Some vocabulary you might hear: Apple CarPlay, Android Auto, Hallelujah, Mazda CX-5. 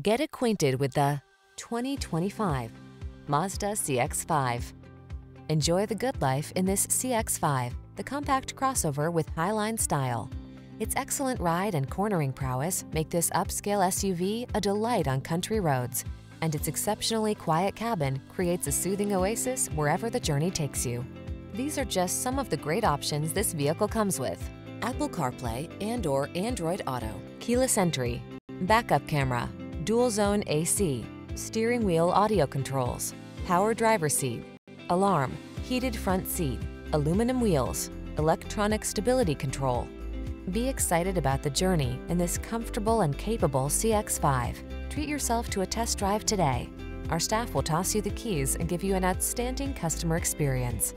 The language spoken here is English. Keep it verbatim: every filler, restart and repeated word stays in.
Get acquainted with the twenty twenty-five Mazda C X five. Enjoy the good life in this C X five, the compact crossover with highline style. Its excellent ride and cornering prowess make this upscale S U V a delight on country roads, and its exceptionally quiet cabin creates a soothing oasis wherever the journey takes you. These are just some of the great options this vehicle comes with: Apple CarPlay and or Android Auto, keyless entry, backup camera, dual zone A C, steering wheel audio controls, power driver seat, alarm, heated front seat, aluminum wheels, electronic stability control. Be excited about the journey in this comfortable and capable C X five. Treat yourself to a test drive today. Our staff will toss you the keys and give you an outstanding customer experience.